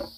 You